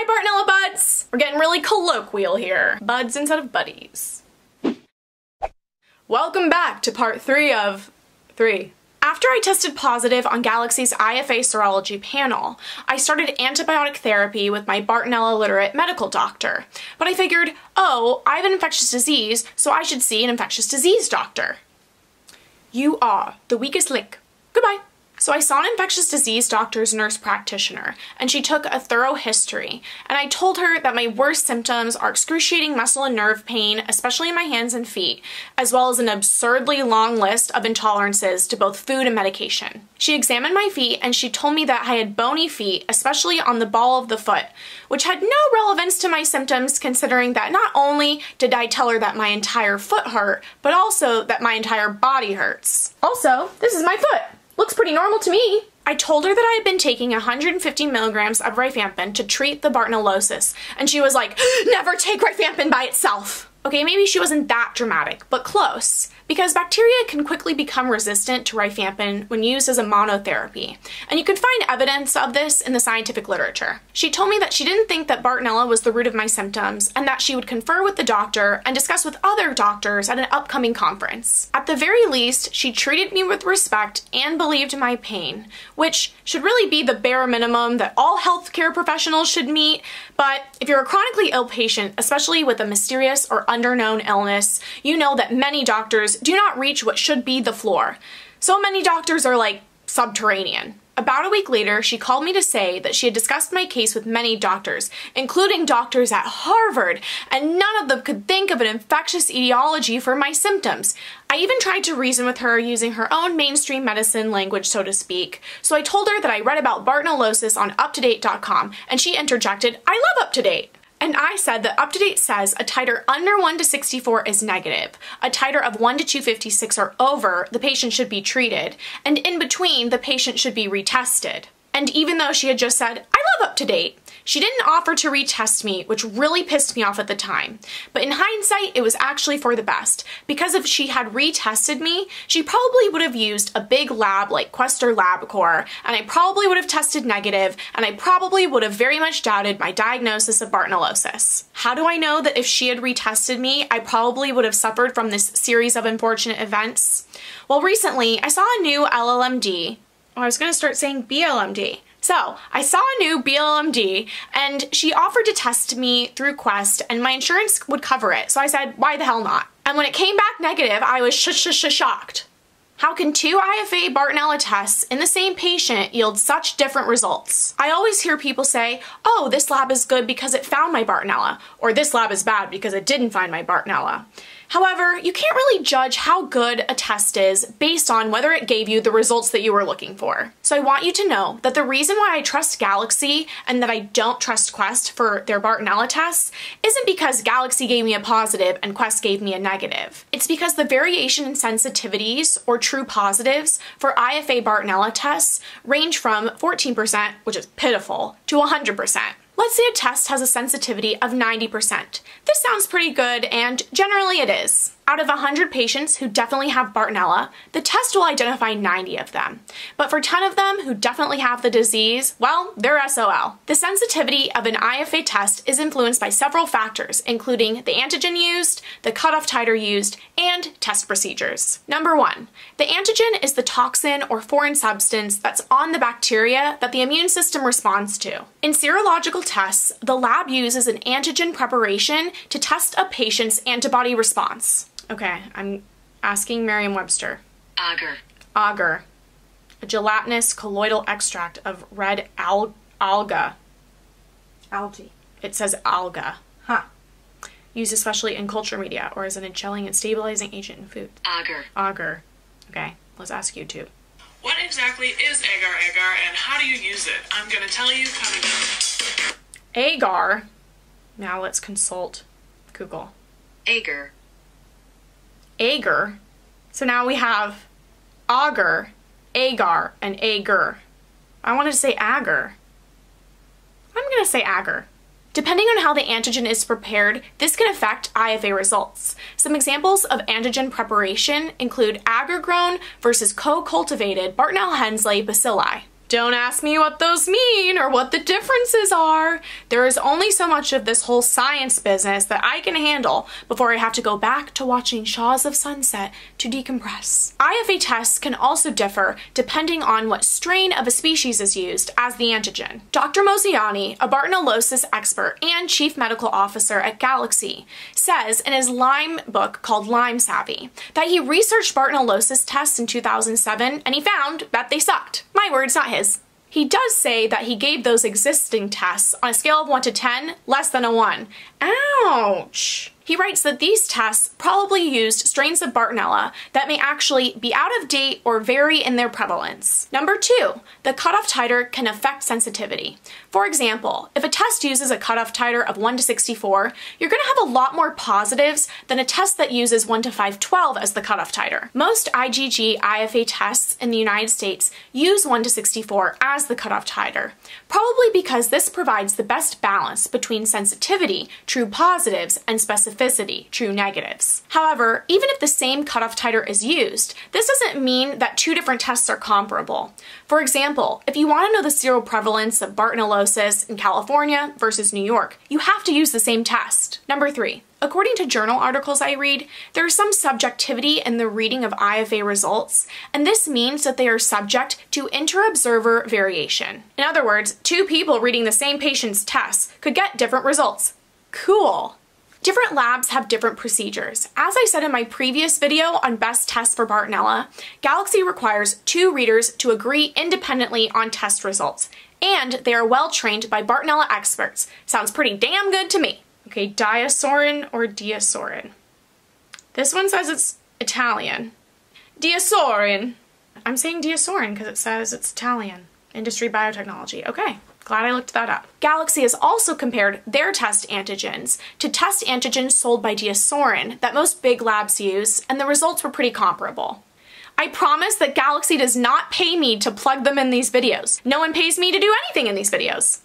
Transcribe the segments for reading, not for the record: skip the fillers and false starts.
Hi, Bartonella buds! We're getting really colloquial here. Buds instead of buddies. Welcome back to part 3 of 3. After I tested positive on Galaxy's IFA serology panel, I started antibiotic therapy with my Bartonella-literate medical doctor. But I figured, oh, I have an infectious disease, so I should see an infectious disease doctor. You are the weakest link. Goodbye. So I saw an infectious disease doctor's nurse practitioner, and she took a thorough history, and I told her that my worst symptoms are excruciating muscle and nerve pain, especially in my hands and feet, as well as an absurdly long list of intolerances to both food and medication. She examined my feet, and she told me that I had bony feet, especially on the ball of the foot, which had no relevance to my symptoms, considering that not only did I tell her that my entire foot hurt, but also that my entire body hurts. Also, this is my foot. Looks pretty normal to me. I told her that I had been taking 150 milligrams of rifampin to treat the bartonellosis, and she was like, never take rifampin by itself. Okay, maybe she wasn't that dramatic, but close, because bacteria can quickly become resistant to rifampin when used as a monotherapy, and you can find evidence of this in the scientific literature. She told me that she didn't think that Bartonella was the root of my symptoms, and that she would confer with the doctor and discuss with other doctors at an upcoming conference. At the very least, she treated me with respect and believed my pain, which should really be the bare minimum that all healthcare professionals should meet, but if you're a chronically ill patient, especially with a mysterious or underknown illness, you know that many doctors do not reach what should be the floor. So many doctors are like subterranean. About a week later, she called me to say that she had discussed my case with many doctors, including doctors at Harvard, and none of them could think of an infectious etiology for my symptoms. I even tried to reason with her using her own mainstream medicine language, so to speak. So I told her that I read about bartonellosis on UpToDate.com, and she interjected, I love UpToDate. And I said that UpToDate says a titer under 1 to 64 is negative, a titer of 1 to 256 or over, the patient should be treated, and in between, the patient should be retested. And even though she had just said, I love UpToDate, she didn't offer to retest me, which really pissed me off at the time. But in hindsight, it was actually for the best, because if she had retested me, she probably would have used a big lab like Quest or LabCorp, and I probably would have tested negative, and I probably would have very much doubted my diagnosis of bartonellosis. How do I know that if she had retested me, I probably would have suffered from this series of unfortunate events? Well, recently, I saw a new LLMD. Oh, I was gonna start saying BLMD. So, I saw a new BLMD, and she offered to test me through Quest, and my insurance would cover it, so I said, why the hell not? And when it came back negative, I was shocked. How can two IFA Bartonella tests in the same patient yield such different results? I always hear people say, oh, this lab is good because it found my Bartonella, or this lab is bad because it didn't find my Bartonella. However, you can't really judge how good a test is based on whether it gave you the results that you were looking for. So I want you to know that the reason why I trust Galaxy and that I don't trust Quest for their Bartonella tests isn't because Galaxy gave me a positive and Quest gave me a negative. It's because the variation in sensitivities or true positives for IFA Bartonella tests range from 14%, which is pitiful, to 100%. Let's say a test has a sensitivity of 90%. This sounds pretty good, and generally it is. Out of 100 patients who definitely have Bartonella, the test will identify 90 of them. But for 10 of them who definitely have the disease, well, they're SOL. The sensitivity of an IFA test is influenced by several factors, including the antigen used, the cutoff titer used, and test procedures. Number one, the antigen is the toxin or foreign substance that's on the bacteria that the immune system responds to. In serological tests, the lab uses an antigen preparation to test a patient's antibody response. Okay, I'm asking Merriam-Webster. Agar. Agar, a gelatinous colloidal extract of red alga. Algae. It says alga. Huh. Used especially in culture media or as an gelling and stabilizing agent in food. Agar. Agar. Okay, let's ask you too. What exactly is agar and how do you use it? I'm going to tell you coming up. Agar. Now let's consult Google. Agar. Agar. So now we have agar, agar, and agar. I wanted to say agar. I'm going to say agar. Depending on how the antigen is prepared, this can affect IFA results. Some examples of antigen preparation include agar-grown versus co-cultivated Bartonella hensley bacilli. Don't ask me what those mean or what the differences are. There is only so much of this whole science business that I can handle before I have to go back to watching Shaws of Sunset to decompress. IFA tests can also differ depending on what strain of a species is used as the antigen. Dr. Mozayeni, a bartonellosis expert and chief medical officer at Galaxy, says in his Lyme book called Lyme Savvy that he researched bartonellosis tests in 2007 and he found that they sucked. My words, not his. He does say that he gave those existing tests on a scale of 1 to 10 less than a 1. Ouch! He writes that these tests probably used strains of Bartonella that may actually be out of date or vary in their prevalence. Number 2, the cutoff titer can affect sensitivity. For example, if a test uses a cutoff titer of 1 to 64, you're going to have a lot more positives than a test that uses 1 to 512 as the cutoff titer. Most IgG IFA tests in the United States use 1 to 64 as the cutoff titer, probably because this provides the best balance between sensitivity, true positives, and specificity. True negatives. However, even if the same cutoff titer is used, this doesn't mean that two different tests are comparable. For example, if you want to know the seroprevalence of bartonellosis in California versus New York, you have to use the same test. Number 3, according to journal articles I read, there is some subjectivity in the reading of IFA results, and this means that they are subject to inter-observer variation. In other words, two people reading the same patient's tests could get different results. Cool. Different labs have different procedures. As I said in my previous video on best tests for Bartonella, Galaxy requires 2 readers to agree independently on test results, and they are well trained by Bartonella experts. Sounds pretty damn good to me. Okay, DiaSorin or DiaSorin? This one says it's Italian. DiaSorin. I'm saying DiaSorin because it says it's Italian. Industry biotechnology. Okay. Glad I looked that up. Galaxy has also compared their test antigens to test antigens sold by DiaSorin that most big labs use, and the results were pretty comparable. I promise that Galaxy does not pay me to plug them in these videos. No one pays me to do anything in these videos.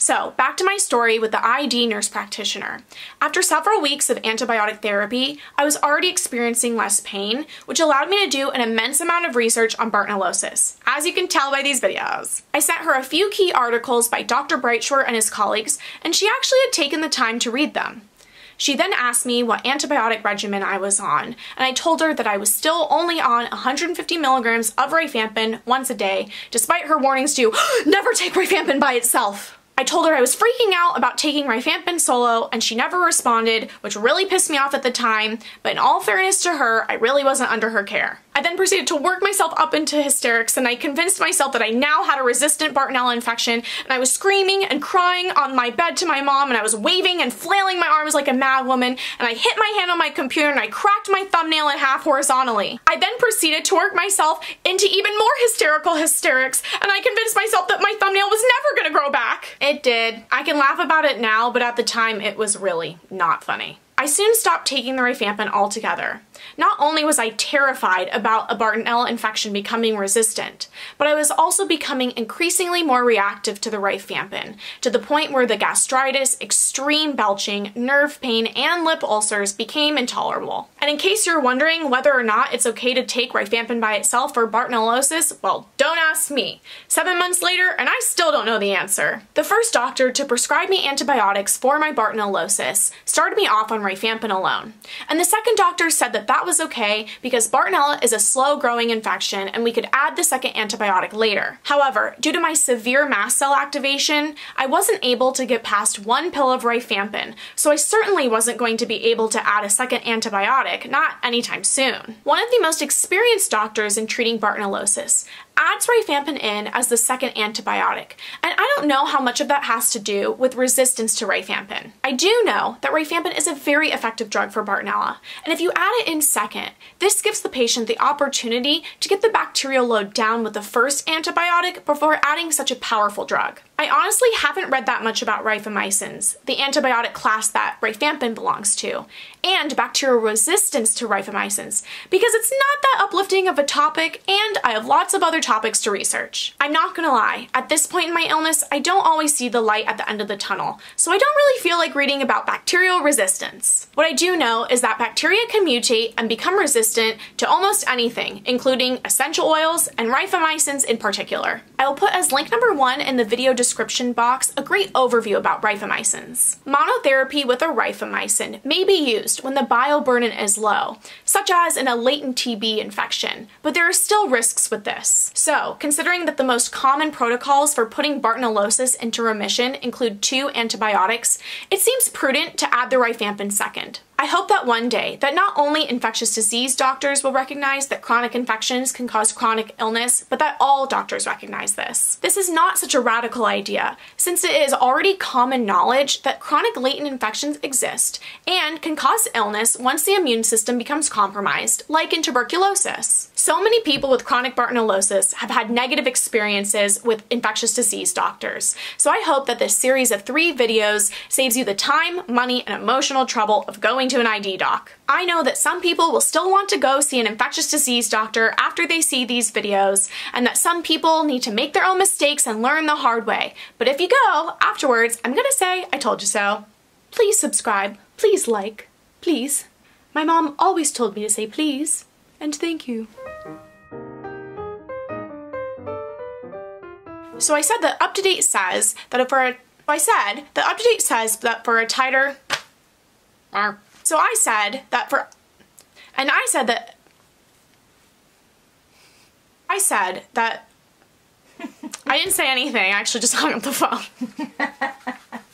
So, back to my story with the ID nurse practitioner. After several weeks of antibiotic therapy, I was already experiencing less pain, which allowed me to do an immense amount of research on bartonellosis, as you can tell by these videos. I sent her a few key articles by Dr. Breitschwerdt and his colleagues, and she actually had taken the time to read them. She then asked me what antibiotic regimen I was on, and I told her that I was still only on 150 milligrams of rifampin once a day, despite her warnings to never take rifampin by itself. I told her I was freaking out about taking rifampin solo, and she never responded, which really pissed me off at the time, but in all fairness to her, I really wasn't under her care. I then proceeded to work myself up into hysterics, and I convinced myself that I now had a resistant Bartonella infection, and I was screaming and crying on my bed to my mom, and I was waving and flailing my arms like a mad woman, and I hit my hand on my computer, and I cracked my thumbnail in half horizontally. I then proceeded to work myself into even more hysterical hysterics, and I convinced myself that my thumbnail was never gonna grow back. It did. I can laugh about it now, but at the time it was really not funny. I soon stopped taking the rifampin altogether. Not only was I terrified about a Bartonella infection becoming resistant, but I was also becoming increasingly more reactive to the rifampin, to the point where the gastritis, extreme belching, nerve pain, and lip ulcers became intolerable. And in case you're wondering whether or not it's okay to take rifampin by itself for bartonellosis, well, don't ask me. 7 months later, and I still don't know the answer. The first doctor to prescribe me antibiotics for my bartonellosis started me off on rifampin alone, and the second doctor said that that was okay because Bartonella is a slow-growing infection and we could add the second antibiotic later. However, due to my severe mast cell activation, I wasn't able to get past 1 pill of rifampin, so I certainly wasn't going to be able to add a second antibiotic, not anytime soon. One of the most experienced doctors in treating bartonellosis adds rifampin in as the second antibiotic, and I don't know how much of that has to do with resistance to rifampin. I do know that rifampin is a very effective drug for Bartonella, and if you add it in second, this gives the patient the opportunity to get the bacterial load down with the first antibiotic before adding such a powerful drug. I honestly haven't read that much about rifamycins, the antibiotic class that rifampin belongs to, and bacterial resistance to rifamycins, because it's not that uplifting of a topic and I have lots of other topics to research. I'm not gonna lie, at this point in my illness, I don't always see the light at the end of the tunnel, so I don't really feel like reading about bacterial resistance. What I do know is that bacteria can mutate and become resistant to almost anything, including essential oils and rifamycins in particular. I will put as link number 1 in the video description box a great overview about rifamycins. Monotherapy with a rifamycin may be used when the bile burden is low, such as in a latent TB infection, but there are still risks with this. So, considering that the most common protocols for putting bartonellosis into remission include 2 antibiotics, it seems prudent to add the rifampin second. I hope that one day that not only infectious disease doctors will recognize that chronic infections can cause chronic illness, but that all doctors recognize this. This is not such a radical idea, since it is already common knowledge that chronic latent infections exist and can cause illness once the immune system becomes compromised, like in tuberculosis. So many people with chronic bartonellosis have had negative experiences with infectious disease doctors, so I hope that this series of 3 videos saves you the time, money, and emotional trouble of going to an ID doc. I know that some people will still want to go see an infectious disease doctor after they see these videos, and that some people need to make their own mistakes and learn the hard way. But if you go, afterwards, I'm gonna say, I told you so. Please subscribe. Please like. Please. My mom always told me to say please, and thank you. So I said that UpToDate says that for a tighter... I didn't say anything, I actually just hung up the phone.